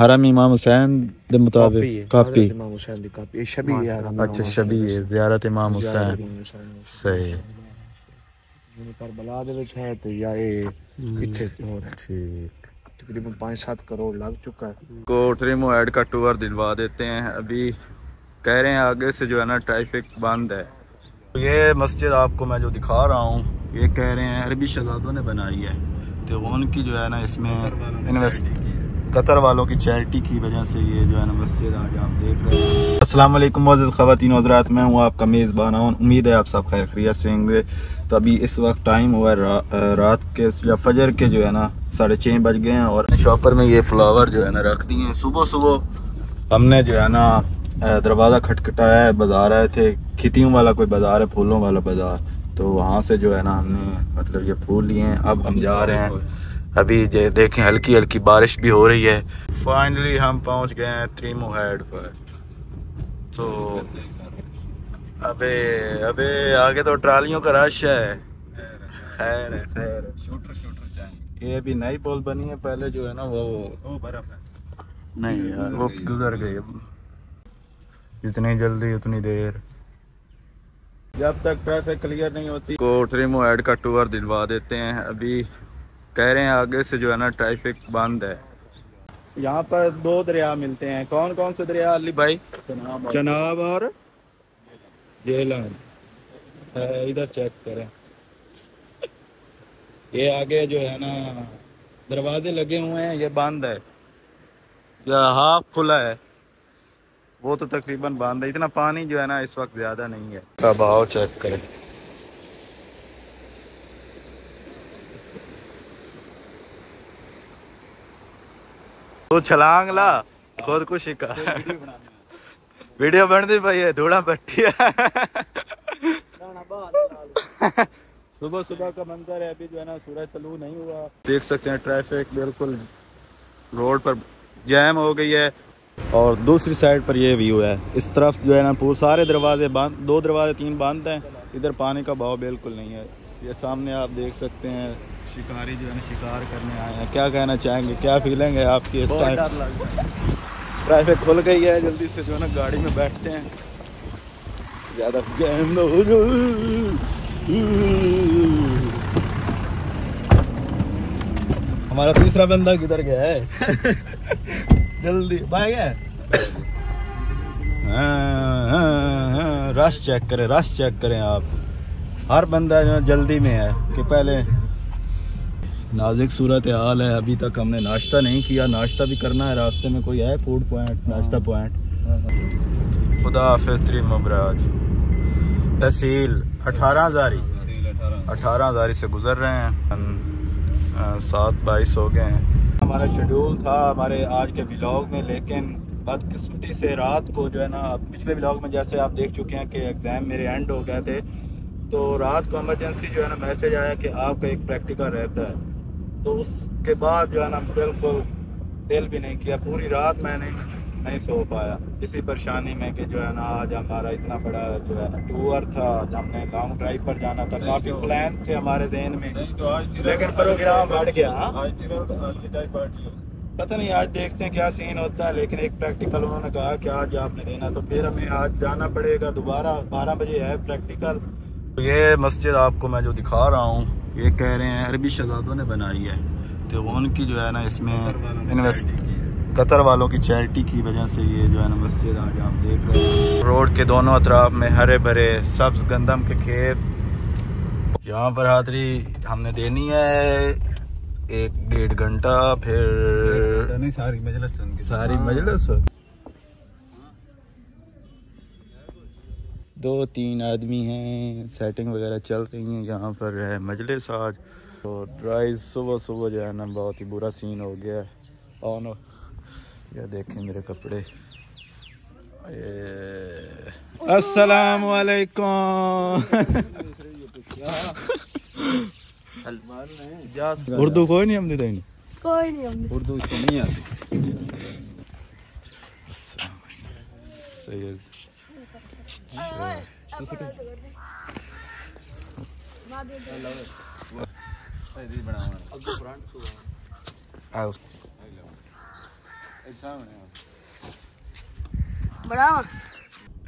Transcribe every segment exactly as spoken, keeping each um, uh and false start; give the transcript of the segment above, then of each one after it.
हरम इमाम हुसैन के मुताबिक कापी कापी शबी अच्छा शबी ज़ियारत इमाम हुसैन सही करबला दे विच है ते या ए इथे हो रहा है ठीक तकरीबन पाँच सात करोड़ लग चुका है। कोटरी मोएड का टूर दिलवा देते हैं। अभी कह रहे हैं आगे से जो है ना ट्रैफिक बंद है। ये मस्जिद आपको मैं जो दिखा रहा हूँ ये कह रहे हैं अरबी शहजादों ने बनाई है तो उनकी जो है ना इसमें इन्वेस्ट कतर वालों की चैरिटी की वजह से ये जो है ना मस्जिद आज आप देख रहे हैं। अस्सलाम वालेकुम मोअज़्ज़ज़ ख़वातीन हज़रात, मैं हूँ आपका मेज़बान। उम्मीद है आप सब खैर खैरियत से होंगे। तो अभी इस वक्त टाइम हुआ है रा, रात के या फजर के जो है ना साढ़े छः बज गए हैं और शॉपर में ये फ्लावर जो है ना रख दिए हैं। सुबह सुबह हमने जो है ना दरवाज़ा खटखटाया है, बाज़ार आए थे, खितियों वाला कोई बाज़ार है, फूलों वाला बाज़ार, तो वहाँ से जो है ना हमने मतलब ये फूल लिए हैं। अब हम जा रहे हैं, अभी देखें हल्की हल्की बारिश भी हो रही है। फाइनली हम पहुंच गए हैं त्रीमू हेड पर। तो अबे अबे आगे तो ट्रालियों का रश है। खैर है खैर है शूटर शूटर ये अभी नई पुल बनी है, पहले जो है ना वो वो बर्फ है नहीं यार वो गुजर गई। जितनी जल्दी उतनी देर, जब तक ट्रैफिक क्लियर नहीं होती। को त्रीमू हेड का टूर दिलवा देते हैं। अभी कह रहे हैं आगे से जो है ना ट्रैफिक बंद है। यहाँ पर दो दरिया मिलते हैं। कौन कौन से दरिया अली भाई? चनाब और जेलान। इधर चेक करें, ये आगे जो है ना दरवाजे लगे हुए हैं, ये बंद है या हाफ खुला है, वो तो तकरीबन बंद है। इतना पानी जो है ना इस वक्त ज्यादा नहीं है। अब आओ चेक करें। तो छलांग ला खुद को शिका वीडियो बनती भाई है थोड़ा पट्टी सुबह सुबह का मंजर है। अभी जो है ना सूरज तलू नहीं हुआ। देख सकते हैं ट्रैफिक बिल्कुल रोड पर जैम हो गई है। और दूसरी साइड पर ये व्यू है। इस तरफ जो है ना पूरे सारे दरवाजे बंद, दो दरवाजे तीन बंद हैं। इधर पानी का भाव बिल्कुल नहीं है। ये सामने आप देख सकते हैं शिकारी जो है ना शिकार करने आए हैं। क्या कहना चाहेंगे, क्या फीलिंग है आपकी इस टाइम? ट्रैफिक खुल गई है, जल्दी से जो है ना गाड़ी में बैठते हैं। ज़्यादा गेम ना हो जाओ। हमारा तीसरा बंदा किधर गया है? जल्दी भाग गया। रश चेक करें, रश चेक करें आप। हर बंदा जो जल्दी में है कि पहले नाजुक सूरत हाल है। अभी तक हमने नाश्ता नहीं किया, नाश्ता भी करना है। रास्ते में कोई है फूड पॉइंट, नाश्ता पॉइंट? खुदा फित्री मुबराज तहसील अठारह हज़ारी अठारह हज़ारी से गुजर रहे हैं। सात बाईस हो गए हैं। हमारा शेड्यूल था हमारे आज के व्लॉग में, लेकिन बदकिस्मती से रात को जो है ना पिछले व्लॉग में जैसे आप देख चुके हैं कि एग्ज़ाम मेरे एंड हो गए थे, तो रात को एमरजेंसी जो है ना मैसेज आया कि आपका एक प्रैक्टिकल रहता है। तो उसके बाद जो है ना बिल्कुल दिल भी नहीं किया, पूरी रात मैंने नहीं सो पाया इसी परेशानी में कि जो है ना आज हमारा इतना बड़ा जो है ना टूर था, हमने लॉन्ग ड्राइव पर जाना था, काफ़ी प्लान थे हमारे जहन में, लेकिन प्रोग्राम बढ़ गया। पता नहीं आज देखते हैं क्या सीन होता है, लेकिन एक प्रैक्टिकल उन्होंने कहा कि आज आपने देना, तो फिर हमें आज जाना पड़ेगा दोबारा। बारह बजे है प्रैक्टिकल। ये मस्जिद आपको मैं जो दिखा रहा हूँ ये कह रहे हैं अरबी शहजादों ने बनाई है, तो उनकी जो है ना इसमें इन्वेस्ट कतर वालों की चैरिटी की वजह से ये जो है ना मस्जिद आज आप देख रहे हैं। रोड के दोनों अतराफ में हरे भरे सब्ज गंदम के खेत। यहाँ पर हाजरी हमने देनी है एक डेढ़ घंटा, फिर नहीं सारी मजलिस सारी मजलिस दो तीन आदमी हैं, सेटिंग वगैरह चल रही है। यहाँ पर है मजलिस आज। तो ड्राइव सुबह सुबह जो है ना बहुत ही बुरा सीन हो गया है। ऑन हो या देखें मेरे कपड़े। अस्सलाम वालेकुम। उर्दू कोई नहीं हमने देनी, कोई नहीं उर्दू इसको नहीं आती।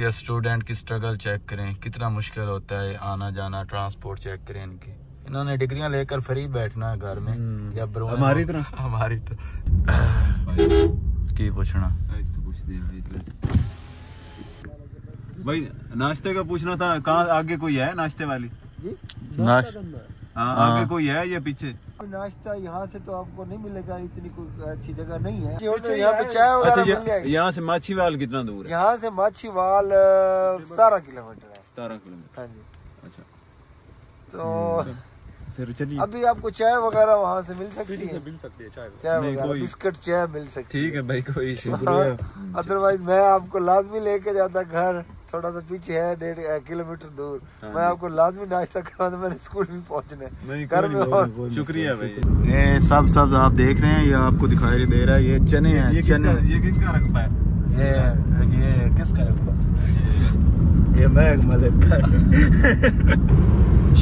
ये स्टूडेंट की स्ट्रगल चेक करें, कितना मुश्किल होता है आना जाना, ट्रांसपोर्ट चेक करें इनकी। इन्होंने डिग्रियां लेकर फ्री बैठना है घर में या हमारी तरह हमारी की पूछना भाई। नाश्ते का पूछना था, कहाँ आगे कोई है नाश्ते वाली? हाँ आगे कोई है या पीछे? नाश्ता यहाँ से तो आपको नहीं मिलेगा, इतनी अच्छी जगह नहीं है। यहाँ पे चाय वगैरह मिल जाएगी। यहाँ से माछीवाल कितना दूर है? यहाँ से माछीवाल सतारह किलोमीटर है। सतारह किलोमीटर हाँ जी। अच्छा तो फिर चलिए, अभी आपको चाय वगैरह वहाँ से मिल सकती है, मिल सकती है चाय, चाय वगैरह, बिस्किट, चाय मिल सकती है। ठीक है भाई, कोई इशू नहीं। अदरवाइज मैं आपको लाजमी लेके जाता, घर थोड़ा सा पीछे है, डेढ़ किलोमीटर दूर, मैं आपको लाजमी नाश्ता कराता, मैंने स्कूल भी पहुँचना घर में। और शुक्रिया भाई। ये सब सब आप देख रहे हैं, ये आपको दिखाई दे रहा है, ये चने हैं। चने ये किसका रकबा है? ये ये किसका रकबा? ये मैं मलिक का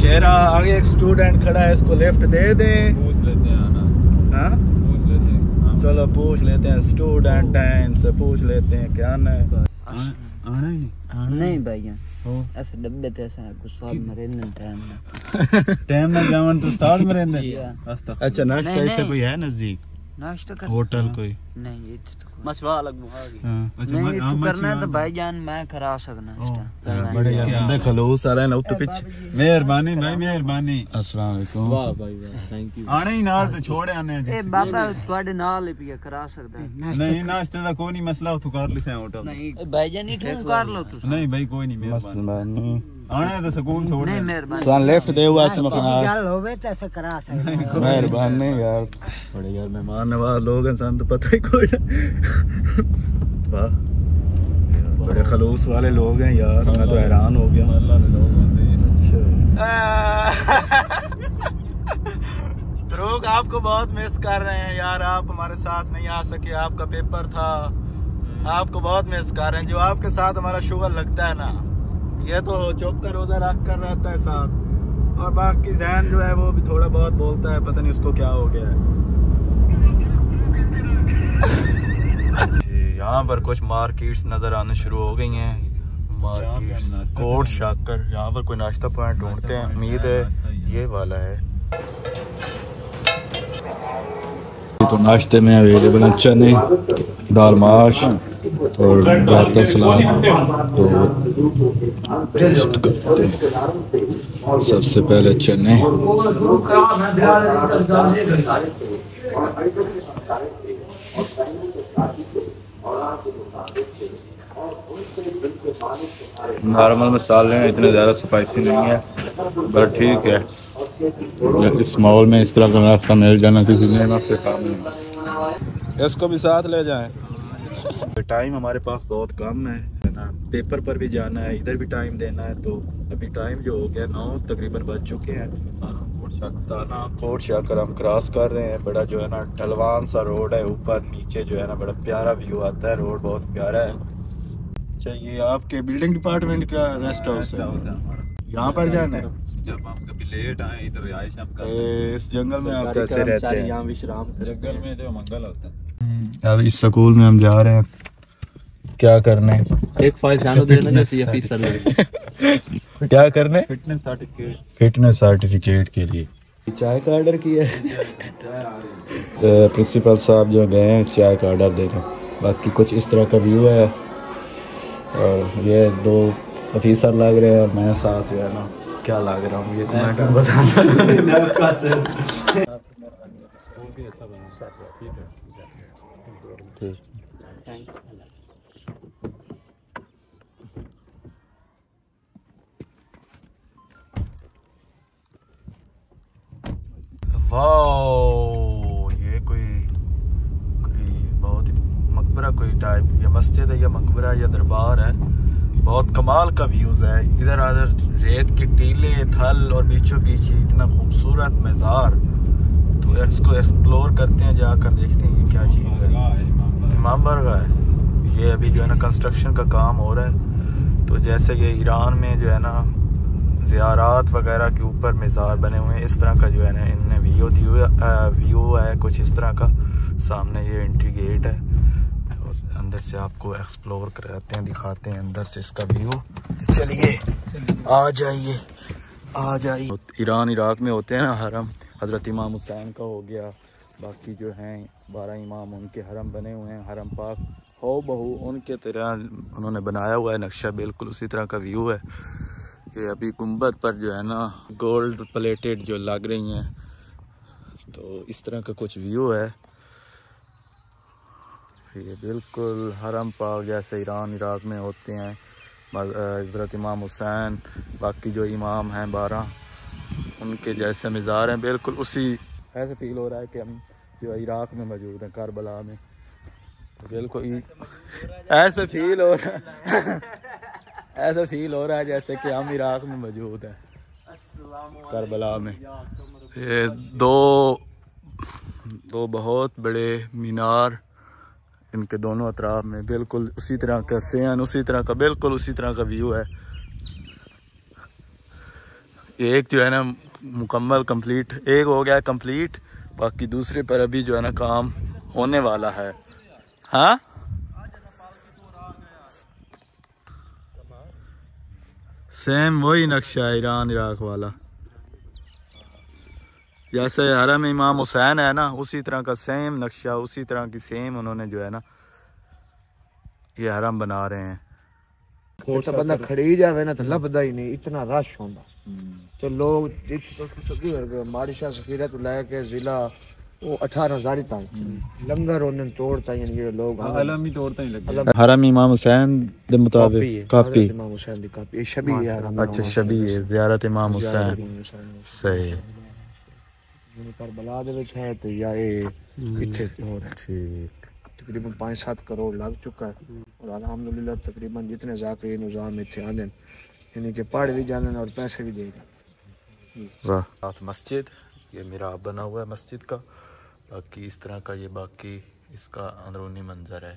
शेरा। आगे एक स्टूडेंट खड़ा है, इसको लिफ्ट दे दें? पूछ लेते हैं आना। हाँ पूछ लेते हैं, चलो पूछ लेते हैं, स्टूडेंट हैं इनसे पूछ लेते हैं क्या आना है। आना ही नहीं भैया, ऐसे डब्बे थे ऐसा गुस्सा मरेंदन टाइम में टाइम में जावन तो उस्ताद मरेंदन। अच्छा नाश्ता इधर कोई है नजदीक? नाश्ता कर होटल कोई नहीं, ये तो मछवा अलग बुहागी। अच्छा मैं तू करना है तो भाईजान मैं करा सकना इसका। बड़े यार बंदे खलूस आ रहे ना, उत पीछे मेहरबानी भाई, मेहरबानी। अस्सलाम वालेकुम। वाह भाई वाह, थैंक यू। आने ही नाल तो छोड़ आने जी। ए बाबा थोड़े नाल ही पिया करा सकदा? नहीं नाश्ते दा कोई नहीं मसला, तू कर ले होटल। नहीं भाईजान नहीं, तू कर लो तू। नहीं भाई कोई नहीं, मेहरबानी। आने तो सुकून छोड़ नहीं, मेहरबानी। तो लेफ्ट दे हुआ से मखनार चल होवे तो ऐसा करा सकदा। मेहरबानी यार, बड़े यार मेहमान नवाज लोग हैं, सन तो पता ही कोई वाह बड़े खलूस वाले लोग हैं यार, मैं तो हैरान हो गया। अल्लाह ने लोग आते हैं। अच्छा लोग आपको बहुत मिस कर रहे हैं यार, आप हमारे साथ नहीं आ सके, आपका पेपर था, आपको बहुत मिस कर रहे हैं। जो आपके साथ हमारा शुगर लगता है ना, ये तो चुप कर रोजा रख कर रहता है साथ, और बाकी जहन जो है वो भी थोड़ा बहुत बोलता है, पता नहीं उसको क्या हो गया है। यहाँ पर कुछ मार्केट्स नजर आने शुरू हो गई हैं, मार्केट्स कोट शाकर। यहाँ पर कोई नाश्ता पॉइंट ढूंढते हैं, उम्मीद है ये वाला है। तो नाश्ते में अवेलेबल हैं चने, दाल माश और रायता सलाद। तो टेस्ट करते हैं, सबसे पहले चने। नॉर्मल मसाले हैं, इतने ज़्यादा स्पाइसी नहीं है, बट ठीक है। इस माहौल में इस तरह का नाश्ता मिल जाना किसी ने ना से काम नहीं। इसको भी साथ ले जाएं। टाइम हमारे पास बहुत कम है ना, पेपर पर भी जाना है, इधर भी टाइम देना है। तो अभी टाइम जो हो गया नौ तकरीबन बज चुके हैं। ताना कोट शाकर हम क्रॉस कर रहे हैं, बड़ा जो है ना ढलवान सा रोड है, ऊपर नीचे जो है ना बड़ा प्यारा व्यू आता है, रोड बहुत प्यारा है। अच्छा ये आपके बिल्डिंग डिपार्टमेंट का रेस्ट हाउस है, यहाँ पर जाना है? जब हम कभी लेट आए इधर रिहाइश हम करते हैं। इस जंगल में आप कैसे रहते हैं? यहाँ विश्राम जंगल में जो मंगल होता है। अब इस स्कूल में हम जा रहे हैं क्या करने? एक फाइल सानो देना जैसे ये फीस लगे। क्या करने? Fitness certificate. फिटनेस सर्टिफिकेट के लिए चाय का ऑर्डर किया है। प्रिंसिपल साहब जो गए हैं चाय का ऑर्डर दे रहे हैं। बाकी कुछ इस तरह का व्यू है, और ये दो ऑफिसर लग रहे हैं और मैं साथ है ना, क्या लग रहा हूँ ये बताना सर। वाओ ये कोई कोई बहुत ही मकबरा कोई टाइप या मस्जिद है या मकबरा या दरबार है, बहुत कमाल का व्यूज़ है। इधर आधर रेत के टीले, थल और बीचों बीच इतना खूबसूरत मज़ार। तो इसको एक्सप्लोर करते हैं, जाकर देखते हैं कि क्या चीज़ है। इमाम बरगा है ये, अभी जो है ना कंस्ट्रक्शन का काम हो रहा है। तो जैसे ये ईरान में जो है ना ज़ियारात वगैरह के ऊपर मज़ार बने हुए हैं, इस तरह का जो है ना इनने व्यू व्यू है कुछ इस तरह का। सामने ये एंट्री गेट है, अंदर से आपको एक्सप्लोर कराते हैं, दिखाते हैं अंदर से इसका व्यू। चलिए आ जाइए आ जाइए। ईरान इराक में होते हैं ना हरम, हज़रत इमाम हुसैन का हो गया, बाकी जो हैं बारह इमाम उनके हरम बने हुए हैं। हरम पाक हो बहू उनके तरह उन्होंने बनाया हुआ है, नक्शा बिल्कुल उसी तरह का व्यू है। ये अभी गुंबद पर जो है ना गोल्ड प्लेटेड जो लग रही हैं, तो इस तरह का कुछ व्यू है। ये बिल्कुल हरम पाक जैसे ईरान इराक में होते हैं हज़रत इमाम हुसैन, बाकी जो इमाम हैं बारह उनके जैसे मज़ार हैं, बिल्कुल उसी ऐसे फील हो रहा है कि हम जो इराक में मौजूद हैं करबला में, बिल्कुल ऐसे फील हो रहा है ऐसा फील हो रहा है जैसे कि हम इराक में मौजूद हैं करबला में। ये दो दो बहुत बड़े मीनार इनके दोनों अतराफ में, बिल्कुल उसी तरह का सेन, उसी तरह का बिल्कुल उसी तरह का व्यू है। एक जो है ना मुकम्मल कंप्लीट, एक हो गया कंप्लीट, बाकी दूसरे पर अभी जो है ना काम होने वाला है। हाँ सेम वही नक्शा ईरान इराक वाला, जैसे हरम इमाम हुसैन है ना उसी तरह का सेम नक्शा, उसी तरह की सेम उन्होंने जो है ना ये हरम बना रहे हैं। तो बंदा खड़ी जावे ना तो लभदा ही नहीं, इतना रश होता। तो लोग मारिशा सफीरा तो लेके जिला वो अठारह हज़ार तक लंगर होने तौर तक, यानी ये लोग आलमी तौर तक लगे हरम इमाम हुसैन के मुताबिक काफी इमाम हुसैन की काफी ये शबी है। अच्छा शबी है ज़ियारत इमाम हुसैन, सही करबला है तो या ये तकरीबन पाँच सात करोड़ लग चुका है और अलहमदुलिल्लाह तकरीबन जितने जाकर निज़ाम इतने आने यानी कि पढ़ भी जाने और पैसे भी देगा। वाह मस्जिद, ये मेरा बना हुआ है मस्जिद का, बाकी इस तरह का ये बाकी इसका अंदरूनी मंजर है।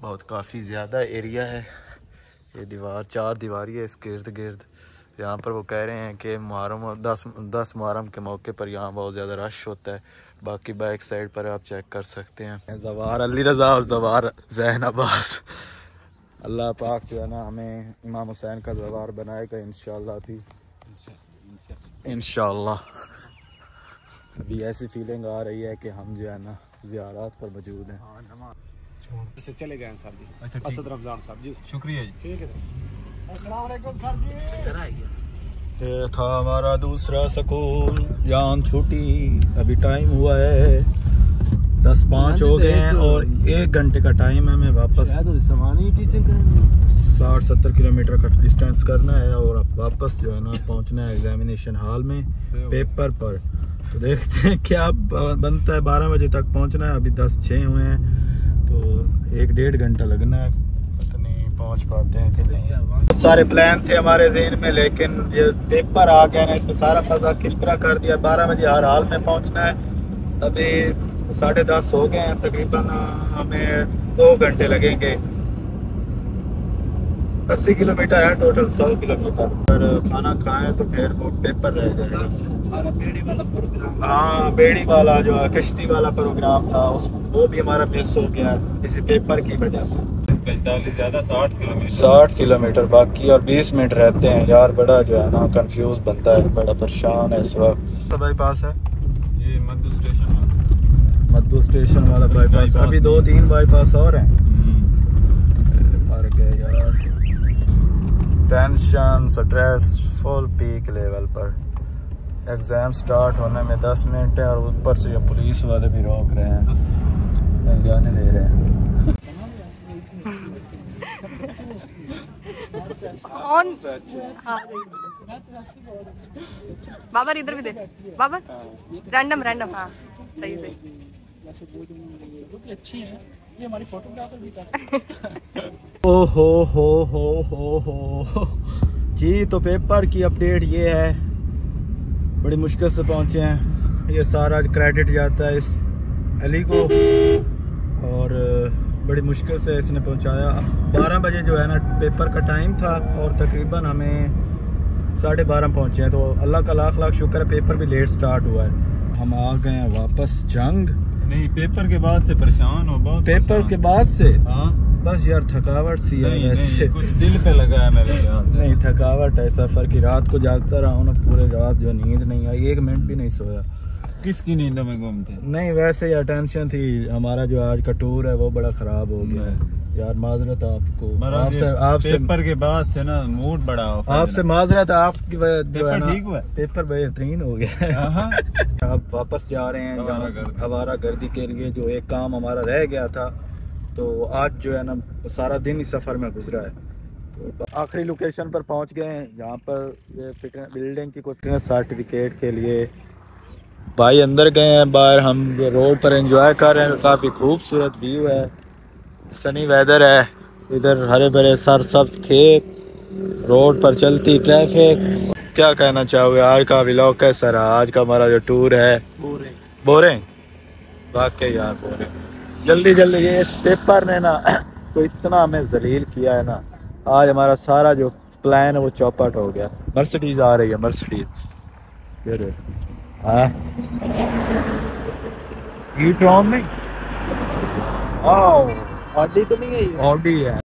बहुत काफ़ी ज़्यादा एरिया है, ये दीवार चार दीवारी है इसके इर्द गिर्द। यहाँ पर वो कह रहे हैं कि मुहर्रम दस दस मुहर्रम के मौके पर यहाँ बहुत ज़्यादा रश होता है, बाकी बैक साइड पर आप चेक कर सकते हैं। जवार अली रज़ा और जवार जैन अब्बास, अल्लाह पाक जो है ना हमें इमाम हुसैन का जवार बनाएगा इंशाल्लाह भी इंशाल्लाह। अभी ऐसी फीलिंग आ रही है कि हम जो है ना ज़ियारत पर मौजूद हैं। चले गए सर जी, अच्छा असद रमज़ान साहब जी शुक्रिया जी, ठीक है सर जी। ये था हमारा दूसरा स्कूल, जान छुट्टी। अभी टाइम हुआ है दस पाँच हो गए हैं और एक घंटे का टाइम है। मैं वापस साठ सत्तर किलोमीटर का डिस्टेंस करना है और वापस जो है ना पहुंचना है एग्जामिनेशन हॉल में पेपर पर। तो देखते हैं क्या बनता है, बारह बजे तक पहुंचना है, अभी दस छः हुए हैं तो एक डेढ़ घंटा लगना है, पहुंच पाते हैं कि नहीं। सारे प्लान थे हमारे जहन में लेकिन ये पेपर आ गया ना, इसमें सारा मज़ा किरकिरा कर दिया। बारह बजे हर हाल में पहुंचना है, अभी साढ़े दस हो गए हैं, तकरीबन हमें दो घंटे लगेंगे। अस्सी किलोमीटर है टोटल, सौ किलोमीटर। अगर खाना खाएं तो फिर वो पेपर रह जाएगा। हाँ बेड़ी वाला जो है कश्ती वाला प्रोग्राम था उस वो भी हमारा मिस हो गया इसी पेपर की वजह से। साठ किलोमीटर बाकी और बीस मिनट रहते हैं। यार बड़ा जो है ना कंफ्यूज बनता है, बड़ा परेशान है इस वक्त। तो बाईपास है ये मद्दू स्टेशन वाला, मद्दू स्टेशन वाला बाईपास। अभी दो तीन बाईपास और हैं। मर गए यार, tension stress full peak level पर। एग्जाम स्टार्ट होने में दस मिनट है और ऊपर से ये पुलिस वाले भी रोक रहे हैं, जाने दे रहे हैं। ऑन बाबर इधर भी दे बाबर, रैंडम रैंडम। हाँ सही सही अच्छी है ये हमारी फोटोग्राफर भी। ओ हो हो हो हो हो जी। तो पेपर की अपडेट ये है, बड़ी मुश्किल से पहुंचे हैं। ये सारा क्रेडिट जाता है इस अली को और बड़ी मुश्किल से इसने पहुंचाया। बारह बजे जो है ना पेपर का टाइम था और तकरीबन हमें साढ़े बारह पहुँचे हैं, तो अल्लाह का लाख लाख शुक्र है पेपर भी लेट स्टार्ट हुआ है। हम आ गए हैं वापस जंग नहीं, पेपर के बाद से परेशान हो, बहुत पेपर के बाद से। हाँ बस यार थकावट सी है, नहीं, नहीं, कुछ दिल पे लगा है मेरे यार। नहीं थकावट है सफर की, रात को जागता रहा हूँ ना पूरे रात, जो नींद नहीं आई, एक मिनट भी नहीं सोया। किसकी नींदों में घूमते? नहीं वैसे यार टेंशन थी, हमारा जो आज का टूर है वो बड़ा खराब हो गया है यार, माजरत आपको। आपसे आपसे पेपर के बाद से ना मूड बड़ा हो, आपसे माजरत। आपकी पेपर ठीक हुआ? पेपर बेहतरीन हो गया। आप वापस जा रहे हैं हवारा गर्दी के लिए, जो एक काम हमारा रह गया था, तो आज जो है ना सारा दिन इस सफ़र में गुजरा है। तो आखिरी लोकेशन पर पहुँच गए हैं, जहाँ पर बिल्डिंग की फिटनेस सर्टिफिकेट के लिए भाई अंदर गए हैं। बाहर हम रोड पर एंजॉय कर रहे हैं, काफ़ी खूबसूरत व्यू है, सनी वेदर है, इधर हरे भरे सरसब्ज खेत, रोड पर चलती ट्रैफिक। क्या कहना चाहोगे आज का व्लॉग कैसा रहा? आज का हमारा जो टूर है बोरिंग, बोरिंग वाकई यार बोरिंग। जल्दी जल्दी ये पेपर ने ना तो इतना हमें जलील किया है ना, आज हमारा सारा जो प्लान है वो चौपट हो गया। मर्सिडीज आ रही है, मर्सिडीज ई ट्रॉम में। ऑडी तो नहीं है, ऑडी है।